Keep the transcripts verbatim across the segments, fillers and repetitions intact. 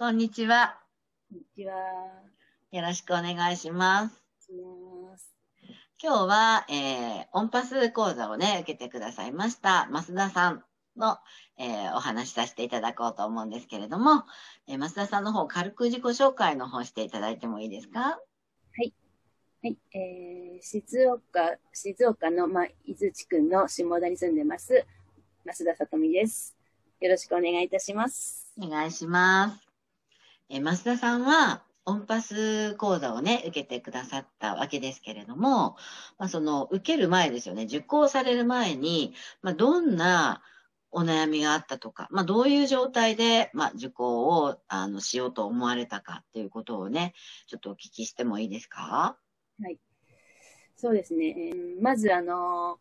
こんにちは。こんにちは。よろしくお願いします。今日は、えー、音波数講座をね、受けてくださいました増田さんの、えー、お話しさせていただこうと思うんですけれども、えー、増田さんの方、軽く自己紹介の方していただいてもいいですか？はい。はい、えー、静岡、静岡の、まあ、伊豆地区の下田に住んでます、増田さとみです。よろしくお願いいたします。お願いします。えー、増田さんは、音波数講座をね、受けてくださったわけですけれども、まあ、その、受ける前ですよね、受講される前に、まあ、どんなお悩みがあったとか、まあ、どういう状態で、まあ、受講をあのしようと思われたかっていうことをね、ちょっとお聞きしてもいいですか？はい、そうですね、まずあの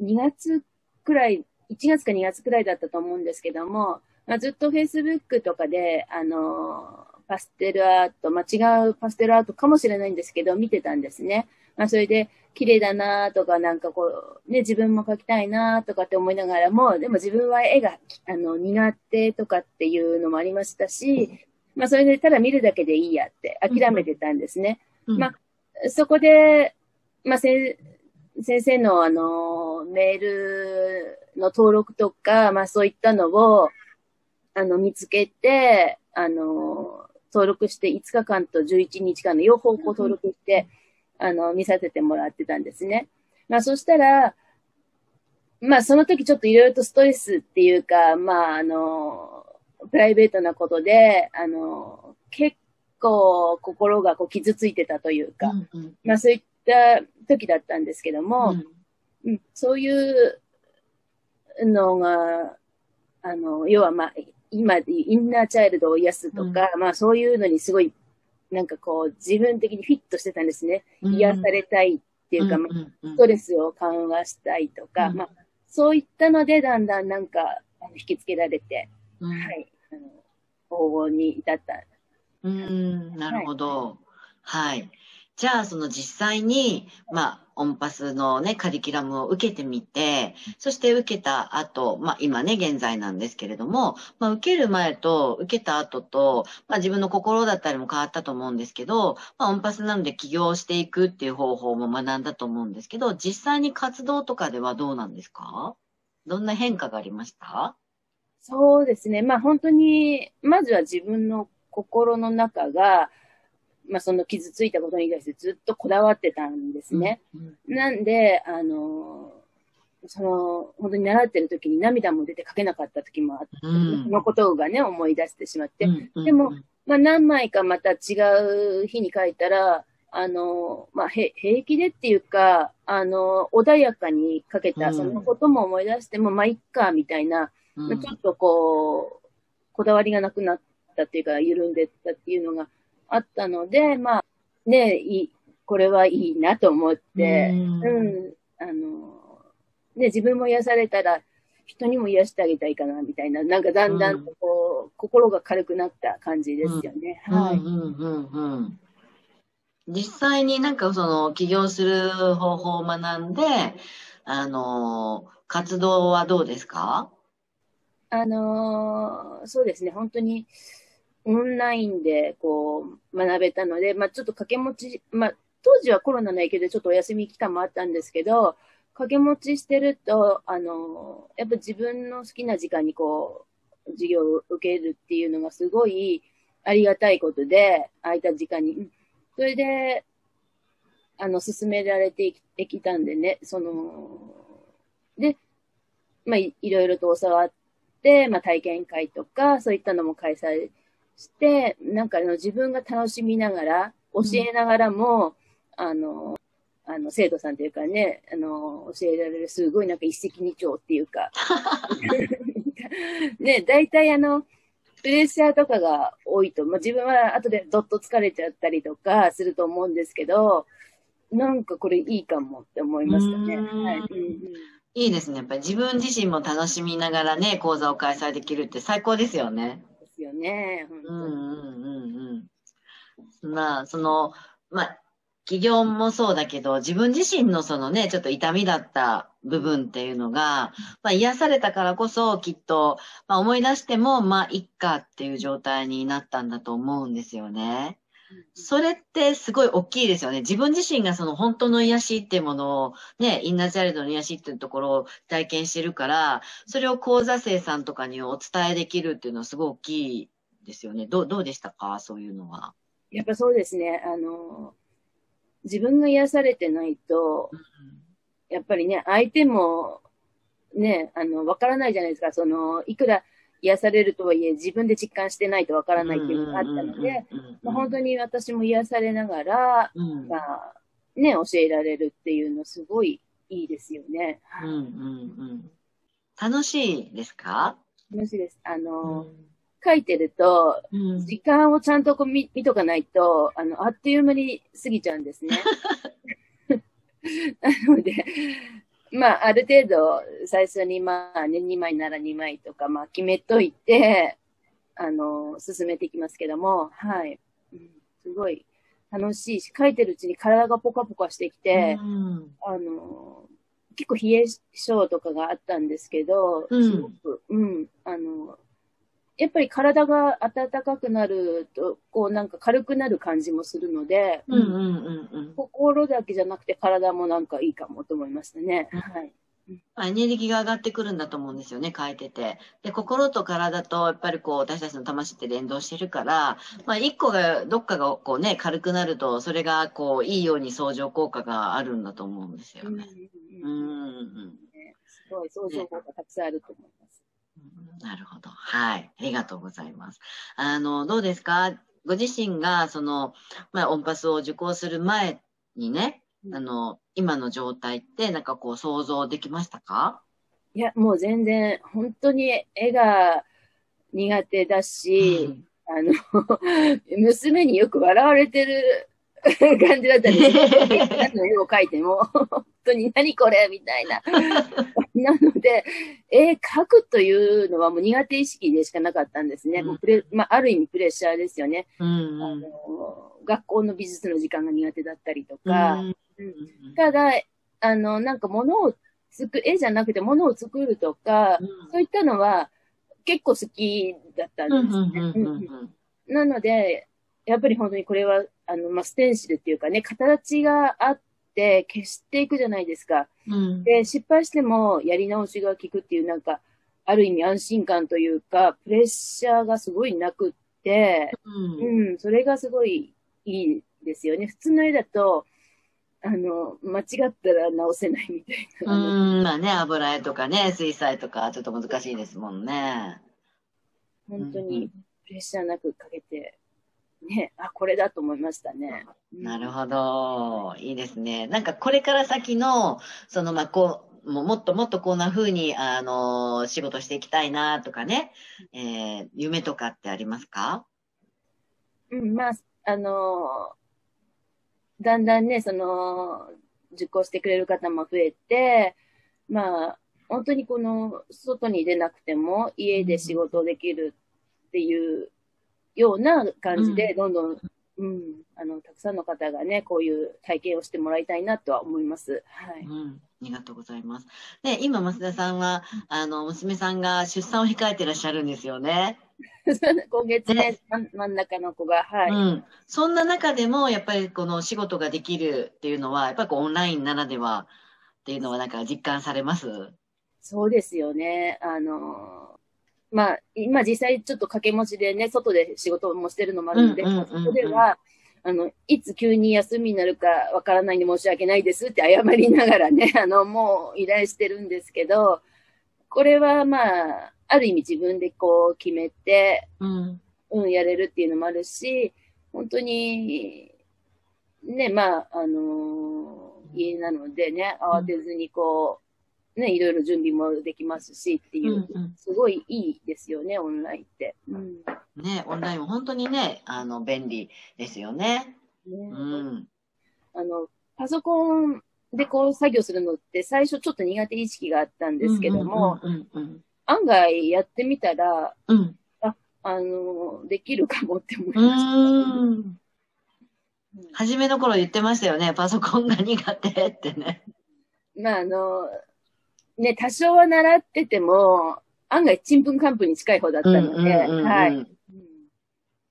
にがつくらい、いちがつかにがつくらいだったと思うんですけども、まあ、ずっと フェイスブック とかであのパステルアート、まあ、違うパステルアートかもしれないんですけど見てたんですね。まあ、それで綺麗だなとか、なんかこう、ね、自分も描きたいなとかって思いながらも、でも自分は絵があの苦手とかっていうのもありましたし、まあ、それでただ見るだけでいいやって諦めてたんですね。うんうん、まあそこで、まあ、先生のあのメールの登録とか、まあ、そういったのをあの見つけて、あの登録していつかかんとじゅういちにちかんの両方を登録して、うん、あの見させてもらってたんですね。まあ、そしたら、まあ、その時ちょっといろいろとストレスっていうか、まあ、あのプライベートなことであの結構こう心がこう傷ついてたというか、うんうん、まあ、そういった時だったんですけども、うんうん、そういうのがあの要は、まあ、今インナーチャイルドを癒すとか、うん、まあ、そういうのにすごいなんかこう自分的にフィットしてたんですね。癒されたいっていうか、まあ、ストレスを緩和したいとか、うん、まあ、そういったのでだんだんなんか引きつけられて、うん、はい、あの応募に至った。うん、なるほど。はい、はい、じゃあその実際に、まあ、音波数の、ね、カリキュラムを受けてみて、そして受けた後、まあ今ね現在なんですけれども、まあ、受ける前と受けた後と、まあ、自分の心だったりも変わったと思うんですけど、まあ、音波数なので起業していくっていう方法も学んだと思うんですけど、実際に活動とかではどうなんですか？どんな変化がありました？そうですね、まあ、本当にまずは自分の心の中が、まあ、その傷ついたことに対してずっとこだわってたんですね。うんうん、なんで、あの、その、本当に習ってる時に涙も出て書けなかった時もあって、うん、そのことがね、思い出してしまって。でも、まあ、何枚かまた違う日に書いたら、あの、まあ、へ平気でっていうか、あの、穏やかに書けた、そのことも思い出しても、うん、まあ、いっか、みたいな、うん、まあ、ちょっとこう、こだわりがなくなって、だっていうか緩んでったっていうのがあったので、まあね、いこれはいいなと思って、うん、うん、あのね、自分も癒されたら人にも癒してあげたいかなみたいな、なんかだんだんとこう、うん、心が軽くなった感じですよね。はい。実際になんかその起業する方法を学んで、あの活動はどうですか？あのー、そうですね、本当にオンラインでこう学べたので、まあ、ちょっと掛け持ち、まあ、当時はコロナの影響でちょっとお休み期間もあったんですけど、掛け持ちしてると、あのー、やっぱ自分の好きな時間にこう授業を受けるっていうのがすごいありがたいことで、空いた時間に。それで、あの、進められてきたんでね、その、で、まあ、いろいろと教わって、で、まあ、体験会とかそういったのも開催して、なんかあの自分が楽しみながら教えながらも、うん、あのあの生徒さんというかね、あの教えられるすごいなんか一石二鳥っていうかね、だいたいあのプレッシャーとかが多いと、まあ、自分は後でどっと疲れちゃったりとかすると思うんですけど、なんかこれいいかもって思いましたね。はい、うん、いいですね。やっぱり自分自身も楽しみながらね、講座を開催できるって最高ですよね。ですよね。うんうんうんうん。まあ、その、まあ、起業もそうだけど、自分自身のそのね、ちょっと痛みだった部分っていうのが、まあ、癒されたからこそきっと、まあ、思い出してもまあいっかっていう状態になったんだと思うんですよね。それってすごい大きいですよね。自分自身がその本当の癒しっていうものを、ね、インナーチャイルドの癒しっていうところを体験してるから、それを講座生さんとかにお伝えできるっていうのはすごい大きいですよね。どう、どうでしたか、そういうのは。やっぱそうですね。あの、自分が癒されてないと、やっぱりね、相手もね、あの、わからないじゃないですか。その、いくら、癒されるとはいえ自分で実感してないとわからないっていうのがあったので、本当に私も癒されながら、うんまあね、教えられるっていうのすごいいいですよね。うんうんうん、楽しいですか？楽しいです。あの、うん、書いてると、うん、時間をちゃんとこう 見, 見とかないとあのあっという間に過ぎちゃうんですね。なのでまあ、ある程度、最初に、まあ、にまいならにまいとか、まあ、決めといて、あの、進めていきますけども、はい。うん、すごい楽しいし、書いてるうちに体がポカポカしてきて、うん、あの、結構冷え性とかがあったんですけど、すごく、うん、うん、あの、やっぱり体が温かくなると、こうなんか軽くなる感じもするので、心だけじゃなくて体もなんかいいかもと思いましたね。はい。エネルギーが上がってくるんだと思うんですよね、書いてて。で、心と体と、やっぱりこう、私たちの魂って連動してるから、まあ、一個が、どっかがこうね、軽くなると、それがこう、いいように相乗効果があるんだと思うんですよね。すごい、相乗効果たくさんあると思います。なるほど。はい。ありがとうございます。あの、どうですか？ご自身が、その、まあ、音波数を受講する前にね、うん、あの、今の状態って、なんかこう、想像できましたか？いや、もう全然、本当に絵が苦手だし、うん、あの、娘によく笑われてる感じだったんですよ。何の絵を描いても、本当に何これみたいな。なので、絵描くというのはもう苦手意識でしかなかったんですね。うん、もうプレまあ、ある意味プレッシャーですよね、うんうん、あの。学校の美術の時間が苦手だったりとか。うんうん、ただ、あの、なんか物を作る、絵じゃなくて物を作るとか、うん、そういったのは結構好きだったんですね。なので、やっぱり本当にこれは、あの、まあ、ステンシルっていうかね、形があって消していくじゃないですか。うん、で、失敗してもやり直しが効くっていう、なんか、ある意味安心感というか、プレッシャーがすごいなくって、うん、うん、それがすごいいいですよね。普通の絵だと、あの、間違ったら直せないみたいな。うん、まあね、油絵とかね、水彩とか、ちょっと難しいですもんね。本当にプレッシャーなくかけて、ね、あ、これだと思いましたね。なるほど。いいですね。なんかこれから先の、その、まあ、こう、もうもっともっとこんな風に、あの、仕事していきたいなとかね、えー、夢とかってありますか？うん、まあ、あの、だんだんね、その、受講してくれる方も増えて、まあ、本当にこの、外に出なくても、家で仕事できるっていう、うんような感じで、どんどん、うんうん、あの、たくさんの方がね、こういう体験をしてもらいたいなとは思います。はい。うん、ありがとうございます。で、今、増田さんは、あの、娘さんが出産を控えてらっしゃるんですよね。今月ね、真ん中の子が、はい、うん。そんな中でも、やっぱりこの仕事ができるっていうのは、やっぱりこうオンラインならではっていうのは、なんか実感されます？そうですよね。あの、まあ、今実際ちょっと掛け持ちでね、外で仕事もしてるのもあるので、そこでは、あの、いつ急に休みになるかわからないんで申し訳ないですって謝りながらね、あの、もう依頼してるんですけど、これはまあ、ある意味自分でこう決めて、うん、うん、やれるっていうのもあるし、本当に、ね、まあ、あの、家なのでね、慌てずにこう、うんね、いろいろ準備もできますしっていう、うんうん、すごいいいですよね、オンラインって。うん、ね、オンラインも本当にね、あの、便利ですよね。ね、うん、あの、パソコンでこう作業するのって最初ちょっと苦手意識があったんですけども、案外やってみたら、うん、あ、あの、できるかもって思いました。うん、初めの頃言ってましたよね、パソコンが苦手ってね。まあ、あの、ね、多少は習ってても、案外ちんぷんかんぷんに近い方だったので、はい。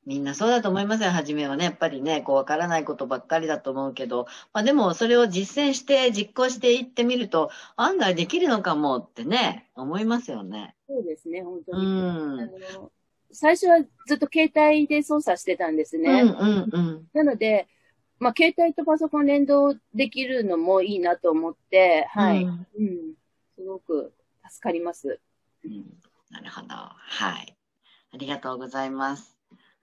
みんなそうだと思いますよ、初めはね。やっぱりね、こう、わからないことばっかりだと思うけど、まあでも、それを実践して、実行していってみると、案外できるのかもってね、思いますよね。そうですね、本当に。うん。最初はずっと携帯で操作してたんですね。なので、まあ、携帯とパソコン連動できるのもいいなと思って、はい。うん、うん。すごく助かります。うん。なるほど。はい。ありがとうございます。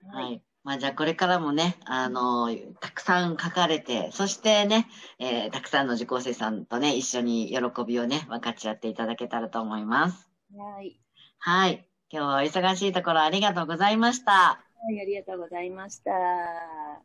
はい。まあ、じゃあこれからもね、あのー、たくさん書かれて、そしてね、えー、たくさんの受講生さんとね、一緒に喜びをね、分かち合っていただけたらと思います。はい。はい。今日はお忙しいところありがとうございました。はい、ありがとうございました。